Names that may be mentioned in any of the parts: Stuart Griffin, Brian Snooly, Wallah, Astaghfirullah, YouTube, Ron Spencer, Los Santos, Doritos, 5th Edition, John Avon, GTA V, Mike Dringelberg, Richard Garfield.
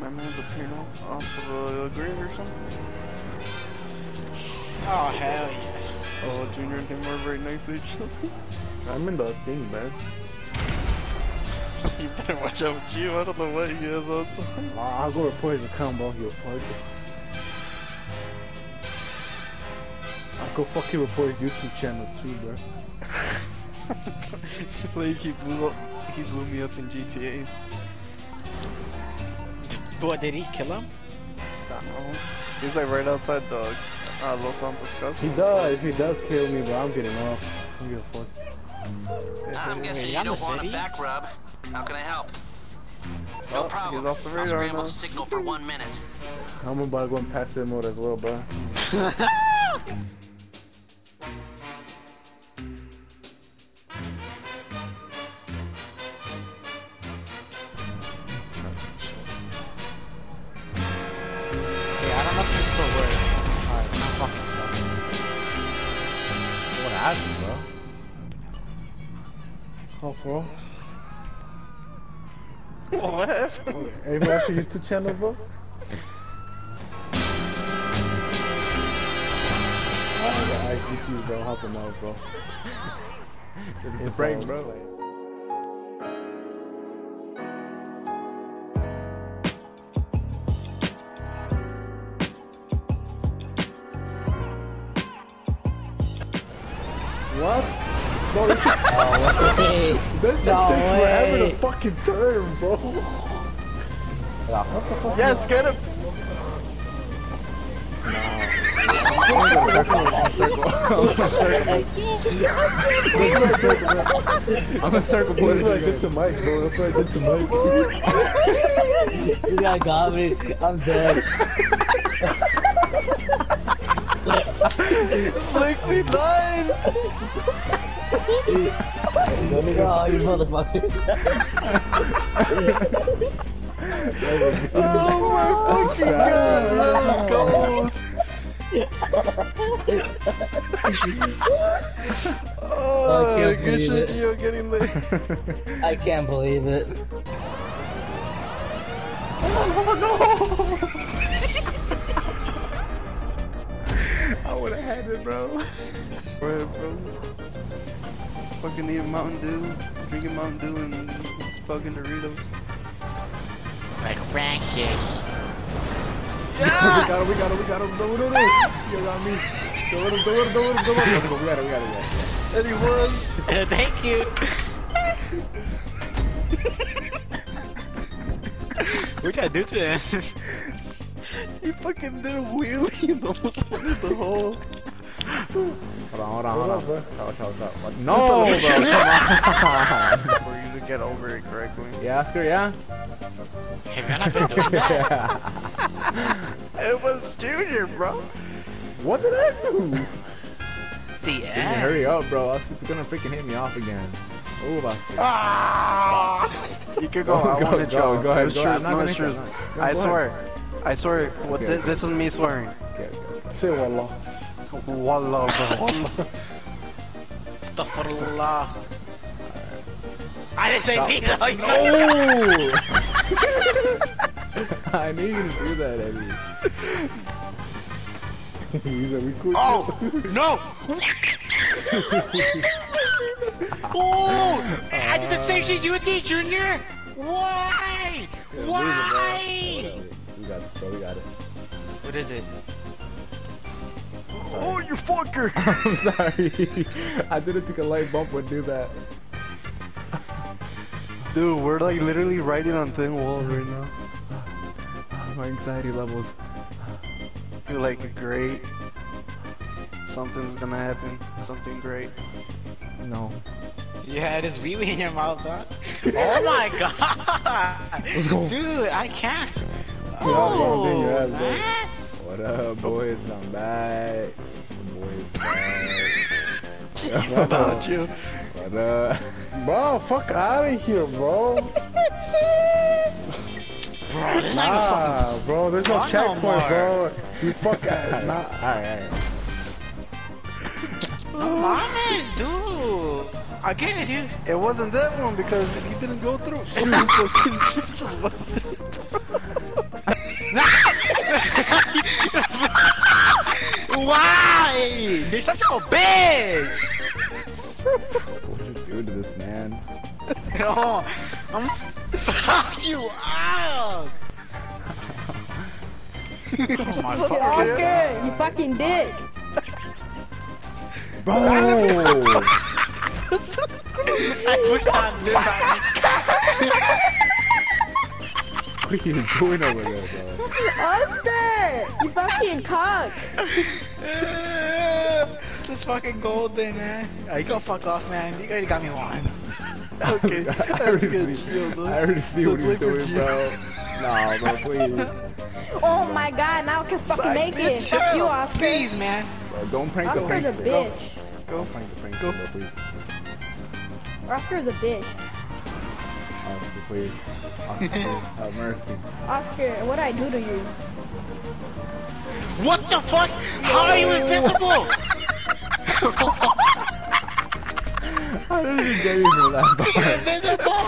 My man's up here now, off of a grid or something. Oh, hell yeah. Oh, Junior and him are very nice to each other. I'm in the thing, man. You better watch out with you, I don't know what he is outside. I'll go report his account, bro, he'll plug it. I'll go fucking report his YouTube channel too, bro. Like he blew me up in GTA. But did he kill him? I don't know. He's like right outside the Los Santos Castle. He does kill me, but I'm getting off. I'm gonna fuck. I'm guessing you don't want a back rub. How can I help? No problem. He's off the radar now. I'll signal for 1 minute. I'm about to go in passive mode as well, bro. Bro. What happened? Everybody watch your YouTube channel, bro? I get you, bro. Help him out, bro. It's a prank, bro. What? Bro, this is forever the fucking turn, bro. What the fuck? Yes, get him! I'm a circle boy. That's what I did to Mike, bro. That's what I did to Mike. You guys got me. I'm dead. $60! Oh, you motherfucker. Oh my fucking god, let's go. Oh, good shit, you're getting late. I can't believe it. Oh no! I would've had it, bro. Bro, fucking eating Mountain Dew, drinking Mountain Dew, and smoking Doritos. Like Frankish. Yeah! We got him. No. You got me. Go. We got him. And he won. Thank you. What'd I do to him? He fucking did a wheelie and almost went the hole. Hold on. What? No, bro, come on. For you to get over it correctly. Yeah, Oscar, yeah? Hey, man, I've been doing that. It was Junior, bro. What did I do? The ass. Hurry up, bro. Oscar's gonna freaking hit me off again. Ooh, Oscar. Ah! You could go. Go ahead. I swear, what, okay. This is me swearing. Okay. Say wallah. Wallah, bro. Wallah. Astaghfirullah. I didn't say neither. No! I knew you didn't do that, Eddie. Oh! No! Oh! I did the same shit you did, Junior! Why? Yeah, why? We got it. What is it? Oh, you fucker! I'm sorry. I didn't think a light bump would do that. Dude, we're like literally riding on thin walls right now. My anxiety levels. You're like great. Something's gonna happen. Something great. No. You had his wee-wee in your mouth, huh? Oh my god! Let's go. Dude, I can't. Oh, ass, what up, boys? I'm back. Boys, back. About you. What up? Bro, fuck out of here, bro. Bro, this nah, bro, there's no checkpoint, bro. You fuck out. Nah, alright. Honest, dude. I get it, dude. It wasn't that one because he didn't go through. Why? You're such a bitch! What are you doing to this man? Oh, I'm fuck you up! Oh my fucker, you fucking dick! Bro! I pushed on this on me. What are you doing over there, bro? Oscar! You fucking cock! This fucking golden, man. Oh, you go fuck off, man. You already got me one. Okay, that's I already see what he's doing, bro. Nah, bro, please. Oh my god, now I can fucking make it! Fuck you, Oscar! Please, man! Bro, don't prank the prankster. Oscar's a bitch. Go prank the prankster, bro, please. Oscar's a bitch. Oscar, please. Oscar, have mercy. Oscar, what'd I do to you? What the fuck? How are you invisible? How did you get into that invisible?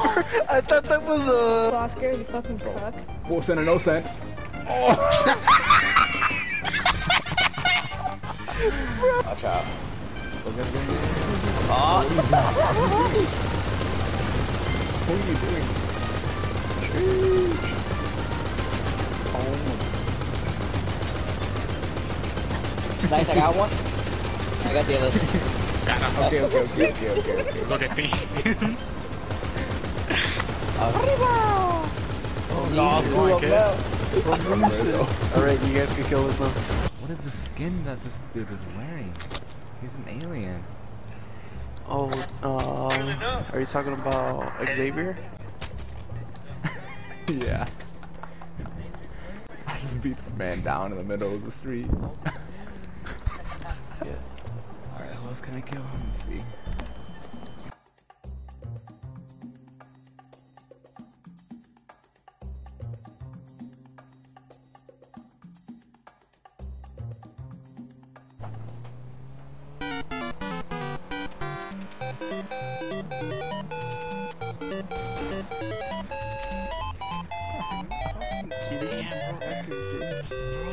I thought that was a... Oscar, you fucking fuck. Full cent or no cent. Watch out. What are you doing? Oh. Nice, I got one. I got the other. Okay. Look at me. Arriba! Oh, no, alright, you guys can kill this now. What is the skin that this dude is wearing? He's an alien. Oh, are you talking about Xavier? Yeah. I just beat this man down in the middle of the street. Yeah. Alright, who else can I kill? Let's see.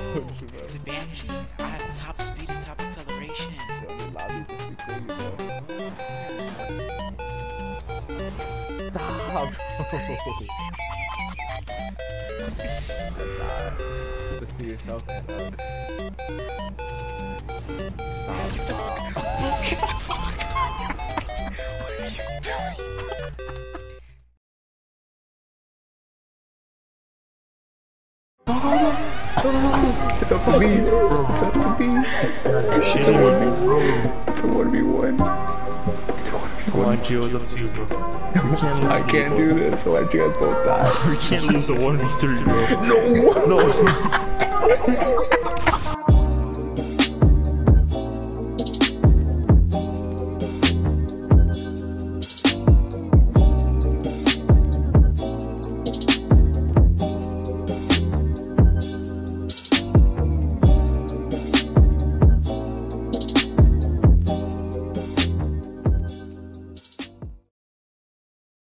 The Banshee, I have top speed and top acceleration. Stop! Listen to yourself. Stop! Get the fuck out! What are you doing? It's up to me. It's a 1v1. It's a 1v1. Come on, Gio, it's up to you, bro. I can't do this, so I let you guys both die. We can't lose a 1v3, bro. No! No!